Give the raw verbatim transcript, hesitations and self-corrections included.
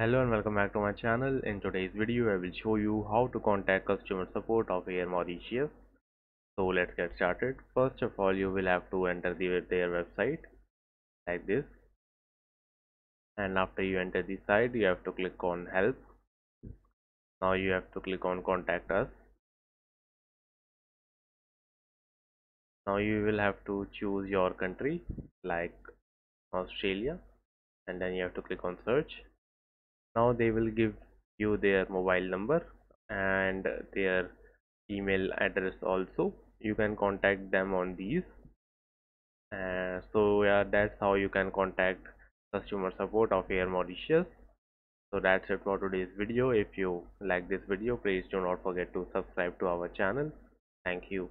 Hello and welcome back to my channel. In today's video I will show you how to contact customer support of Air Mauritius. So let's get started. First of all, you will have to enter the, their website like this, and after you enter the site you have to click on help. Now you have to click on contact us. Now you will have to choose your country like Australia, and then you have to click on search. Now they will give you their mobile number and their email address also. You can contact them on these. Uh, so yeah, that's how you can contact customer support of Air Mauritius. So that's it for today's video. If you like this video, please do not forget to subscribe to our channel. Thank you.